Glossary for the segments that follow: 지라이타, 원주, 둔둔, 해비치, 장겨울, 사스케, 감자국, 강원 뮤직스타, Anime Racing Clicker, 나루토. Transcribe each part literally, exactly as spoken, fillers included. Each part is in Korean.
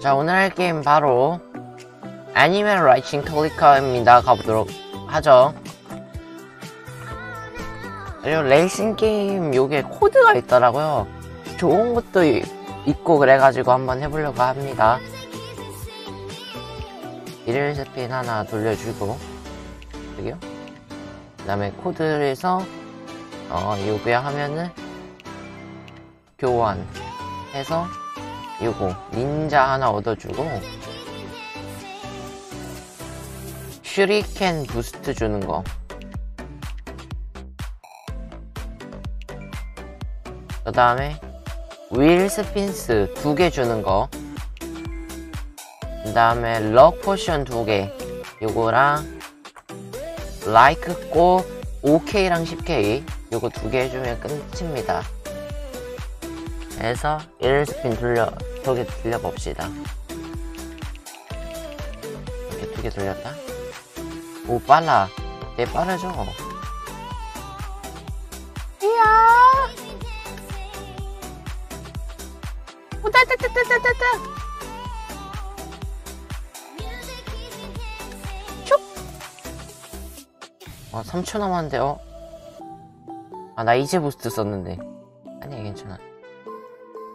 자, 오늘 할 게임 바로 애니메 라이싱 클리커입니다. 가보도록 하죠. 그리고 레이싱 게임 요게 코드가 있더라고요. 좋은 것도 있고 그래가지고 한번 해보려고 합니다. 일일세핀 하나 돌려주고 여기요. 그 다음에 코드에서 어 요게 하면은 교환해서 요거 닌자 하나 얻어주고 슈리켄 부스트 주는 거 그 다음에 윌 스핀스 두 개 주는 거 그 다음에 럭 포션 두 개 요거랑 라이크 꽃 오 케이랑 십 케이 요거 두 개 해주면 끝입니다. 해서 일 스핀 돌려 두 개 돌려 봅시다. 이렇게 두 개 돌렸다. 오 빨라. 되게 빠르죠? 이야. 오따따따따따따. 슉. 아 삼 초 남았는데 어. 아 나 이제 부스트 썼는데. 아니 괜찮아.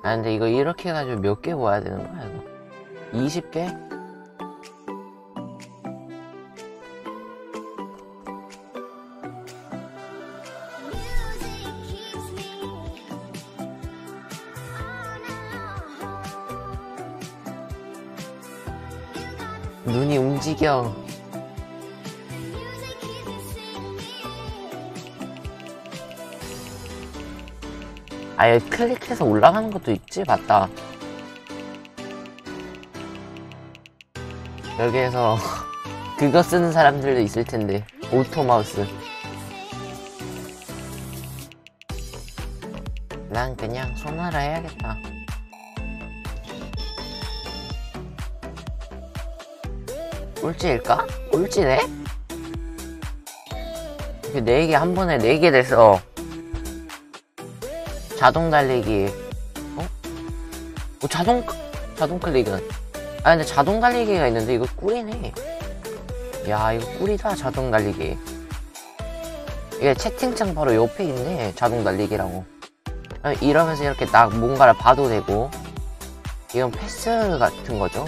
아 근데 이거 이렇게 해가지고 몇 개 모아야 되는 거야 이거? 이십 개? 눈이 움직여. 아예 클릭해서 올라가는 것도 있지? 맞다. 여기에서 그거 쓰는 사람들도 있을 텐데. 오토 마우스. 난 그냥 손하라 해야겠다. 꼴찌일까? 꼴찌네? 이렇게 네 개 한 번에 네 개 돼서 자동 달리기. 어? 어 자동 자동 클릭은. 아 근데 자동 달리기가 있는데 이거 꿀이네. 야 이거 꿀이다 자동 달리기. 이게 채팅창 바로 옆에 있네 자동 달리기라고. 이러면서 이렇게 나 뭔가를 봐도 되고. 이건 패스 같은 거죠.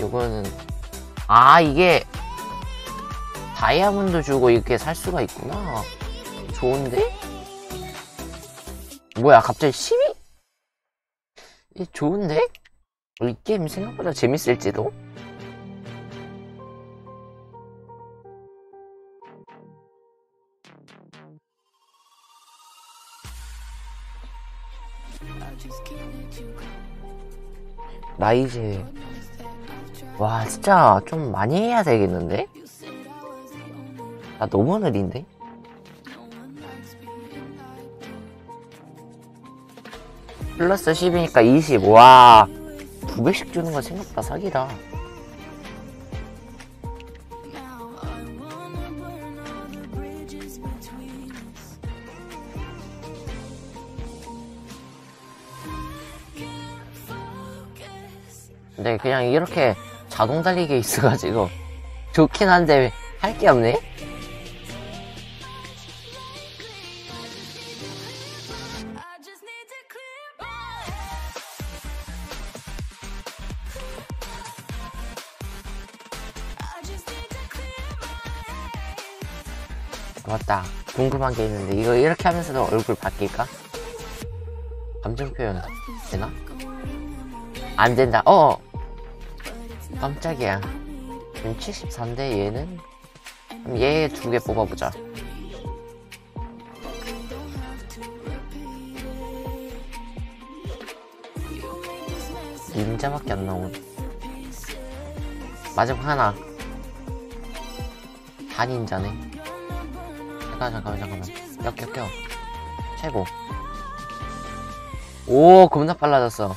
요거는 아 이게 다이아몬드 주고 이렇게 살 수가 있구나. 좋은데? 뭐야 갑자기 시비? 이게 좋은데? 이 게임 생각보다 재밌을지도? 나 이제 와 진짜 좀 많이 해야 되겠는데? 나 너무 느린데? 플러스 십이니까 이십. 와 두 배씩 주는 건 생각보다 사기다. 근데 그냥 이렇게 자동 달리기에 있어가지고 좋긴 한데 할 게 없네? 맞다. 궁금한 게 있는데 이거 이렇게 하면서도 얼굴 바뀔까? 감정 표현 되나? 안 된다. 어! 깜짝이야. 지금 칠십사인데 얘는? 그럼 얘 두 개 뽑아보자. 닌자밖에 안 나오네. 마지막 하나. 다 닌자네. 잠깐만 잠깐만 역겹겨 최고. 오 겁나 빨라졌어.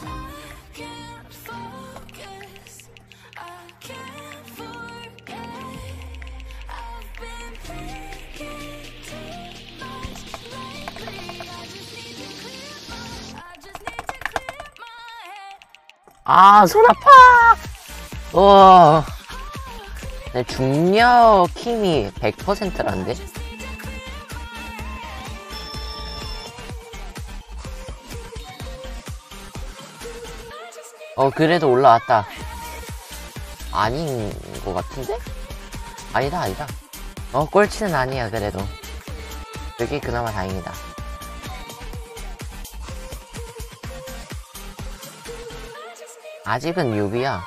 아, 손 아파! 우와. 내 중력 힘이 백 퍼센트란데? 어, 그래도 올라왔다. 아닌 것 같은데? 아니다, 아니다. 어, 꼴찌는 아니야, 그래도. 여기 그나마 다행이다. 아직은 유비야.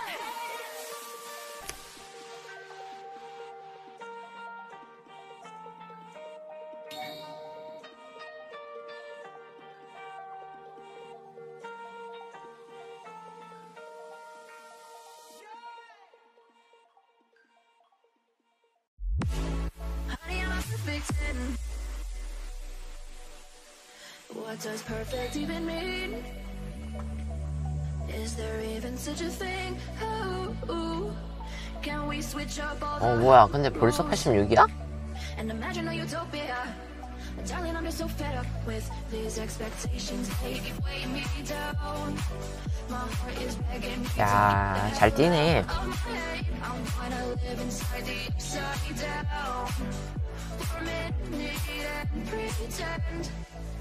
What does perfect even mean? Is there even such a thing? Oh, can we switch up all the 뭐야, 근데 벌써 팔십육이야? And imagine a utopia. Darling, I'm just so fed up with these expectations. Take away me down. My heart is begging me. 야, 잘 뛰네.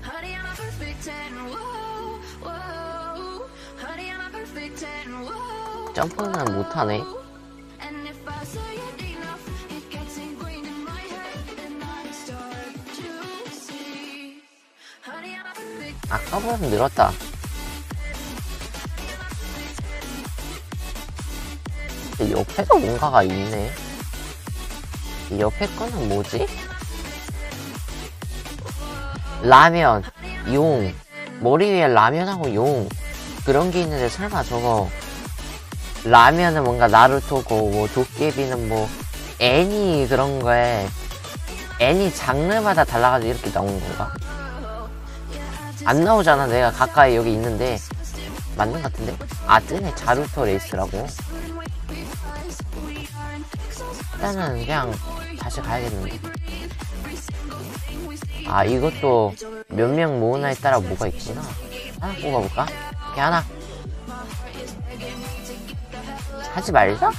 Honey, I'm a perfect ten. Whoa, whoa. Honey, I'm a perfect ten. Whoa. 점프는 못하네. And if I say it enough, it gets ingrained in my head, and I start to see. Honey, I'm a perfect ten. 아까보다 늘었다. 옆에도 뭔가가 있네. 이 옆에 거는 뭐지? 라면, 용, 머리 위에 라면하고 용 그런 게 있는데 설마 저거 라면은 뭔가 나루토고 뭐 도깨비는 뭐 애니 그런 거에 애니 장르마다 달라가지고 이렇게 나오는 건가? 안 나오잖아. 내가 가까이 여기 있는데 맞는 것 같은데? 아, 뜨네. 자루토 레이스라고. 일단은 그냥 다시 가야겠는데. 아, 이것도 몇 명 모으나에 따라 뭐가 있구나. 하나 뽑아볼까? 이렇게 하나 하지 말자?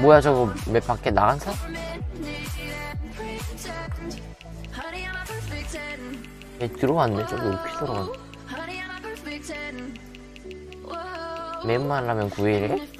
뭐야, 저거 맵 밖에 나간 사람? 얘 들어왔네. 저기 이렇게 들어왔네. 맨말 라면 구일일?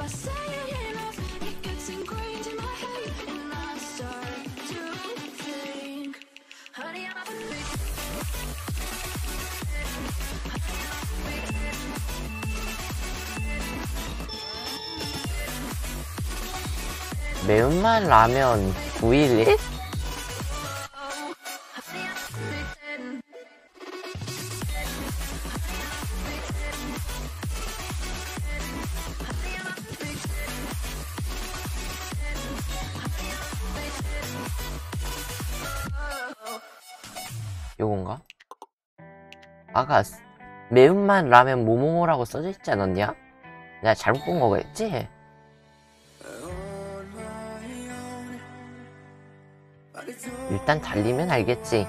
매운맛 라면 구일일? 요건가? 아까 매운맛 라면 모모모라고 써져있지 않았냐? 내가 잘못 본 거겠지? 일단 달리면 알겠지.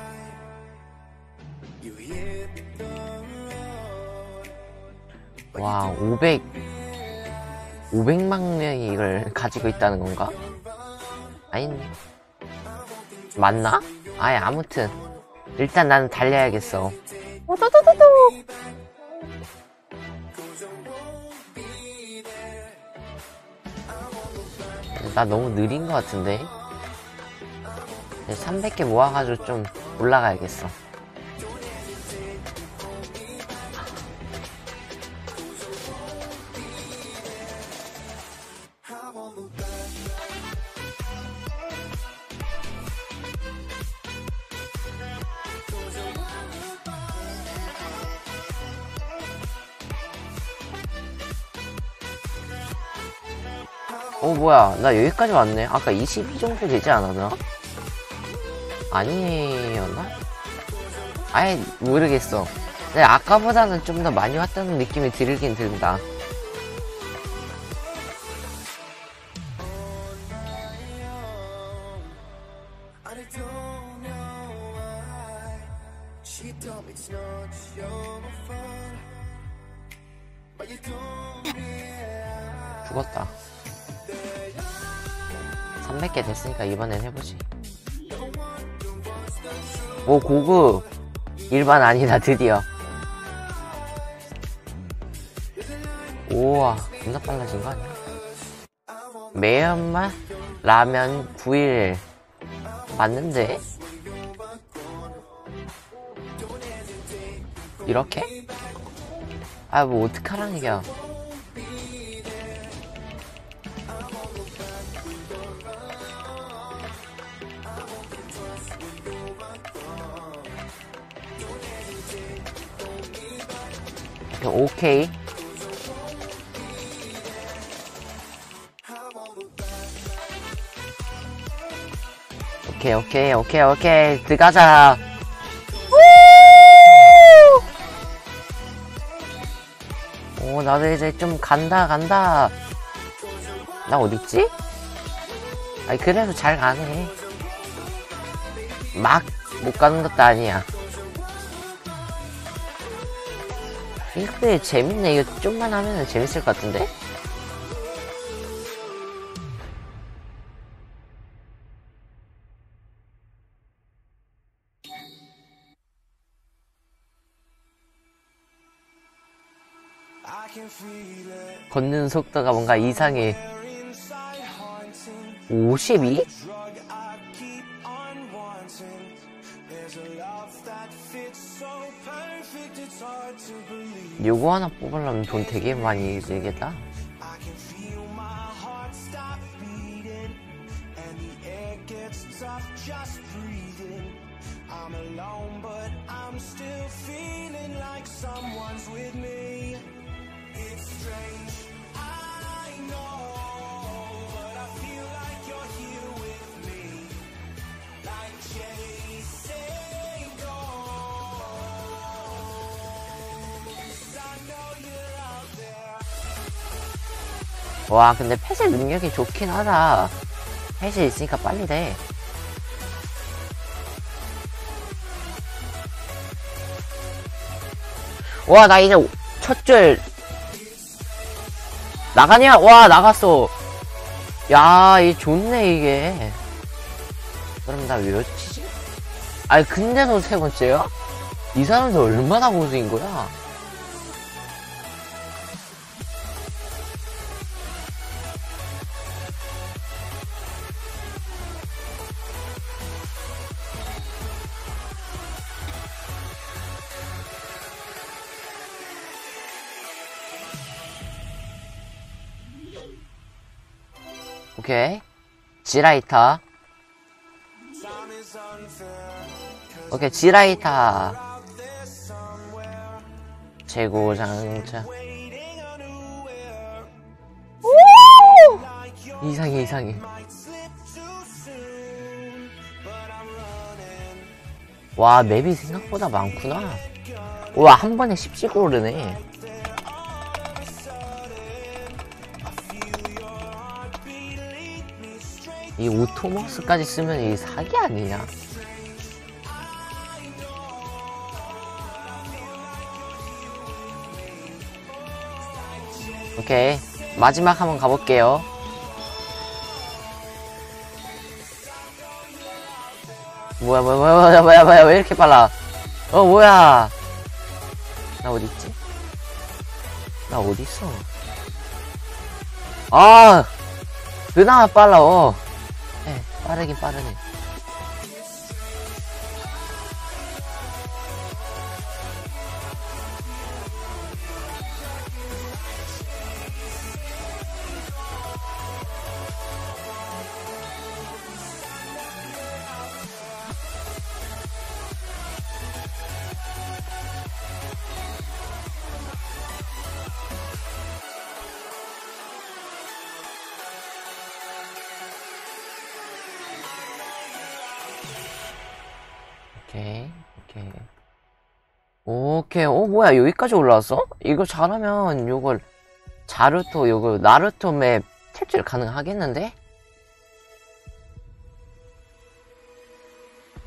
와, 오백... 오백만 명이 이걸 가지고 있다는 건가? 아닌데. 맞나? 아예 아무튼 일단 나는 달려야겠어. 오도도도도. 나 너무 느린 것 같은데? 삼백 개 모아가지고 좀 올라가야겠어. 어, 뭐야, 나 여기까지 왔네. 아까 이십이 정도 되지 않았나? 아니었나? 아예 모르겠어. 근데 아까보다는 좀 더 많이 왔다는 느낌이 들긴 든다. 죽었다. 삼백 개 됐으니까 이번엔 해보지. 오, 고급! 일반 아니다, 드디어. 우와, 겁나 빨라진 거 아니야? 매운맛 라면 구일. 맞는데? 이렇게? 아, 뭐, 어떡하라는 얘기야. 오케이. 오케이, 오케이, 오케이, 오케이. 들어가자. 오, 나도 이제 좀 간다, 간다. 나 어딨지? 아니, 그래도 잘 가네. 막 못 가는 것도 아니야. 근데 재밌네. 이거 좀만 하면 재밌을 것 같은데? 걷는 속도가 뭔가 이상해. 오십이? 요거 하나 뽑으려면 돈 되게 많이 들겠다. 와, 근데 펫의 능력이 좋긴 하다. 펫이 있으니까 빨리 돼. 와, 나 이제 첫 줄 나가냐? 와, 나갔어. 야, 이 좋네 이게. 그럼 나 왜 여치지? 아니, 근데도 세 번째야? 이 사람들 얼마나 고수인 거야? 오케이, 지라이타. 오케이, 지라이타. 재고장차. 오! 이상해, 이상해. 와, 맵이 생각보다 많구나. 와, 한 번에 십씩 오르네. 이 오토머스까지 쓰면 이게 사기 아니냐? 오케이, 마지막 한번 가볼게요. 뭐야 뭐야 뭐야 뭐야 뭐야, 왜 이렇게 빨라? 어, 뭐야? 나 어디 있지? 나 어디 있어? 아, 그나마 빨라. 어. 빠르긴 빠르네. 오케이, 오케이, 오케이. 어, 뭐야, 여기까지 올라왔어? 이거 잘하면 요걸 자루토, 요걸 나루토 맵 탈출 가능하겠는데?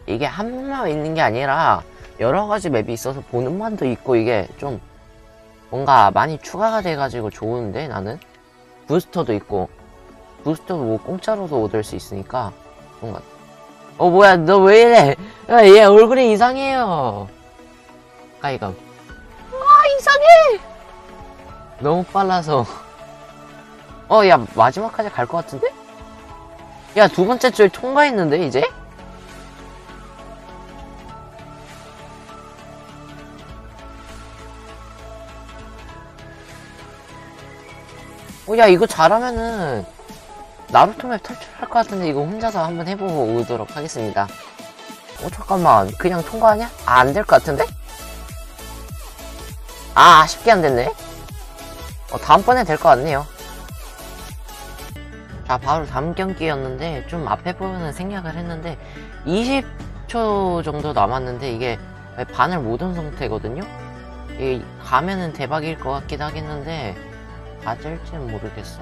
이게 한 맵만 있는 게 아니라 여러 가지 맵이 있어서 보는 맛도 있고 이게 좀 뭔가 많이 추가가 돼가지고 좋은데 나는? 부스터도 있고, 부스터도 뭐 공짜로도 얻을 수 있으니까 뭔가. 어 뭐야 너 왜 이래? 야, 얘 얼굴이 이상해요. 가이감. 와 이상해. 너무 빨라서. 어 야 마지막까지 갈 것 같은데? 야 두 번째 줄 통과했는데 이제? 어 야 이거 잘하면은 나루토맵 탈출할 것 같은데 이거 혼자서 한번 해보고 오도록 하겠습니다. 어 잠깐만 그냥 통과하냐? 아 안 될 것 같은데? 아 아쉽게 안 됐네. 어 다음번에 될 것 같네요. 자 바로 다음 경기였는데 좀 앞에 보면은 생략을 했는데 이십 초 정도 남았는데 이게 반을 못 온 상태거든요. 이게 가면은 대박일 것 같기도 하겠는데 맞을지는 모르겠어.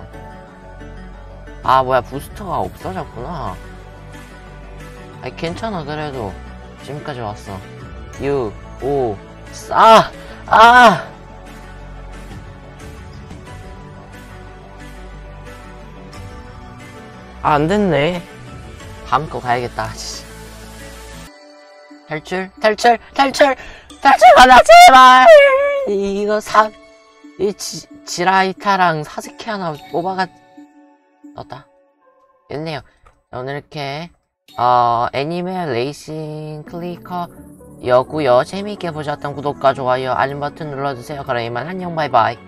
아 뭐야 부스터가 없어졌구나. 아니 괜찮아 그래도 지금까지 왔어. 육 오 사 아! 아 안됐네. 다음 거 가야겠다. 탈출 탈출 탈출 탈출 받아 제발. 이거 사 이 지라이타랑 사스케 하나 뽑아갔 넣었다. 됐네요. 오늘 이렇게 어, 애니메 레이싱 클리커 여고요. 재미있게 보셨던 구독과 좋아요 알림 버튼 눌러주세요. 그럼 이만 안녕 바이바이.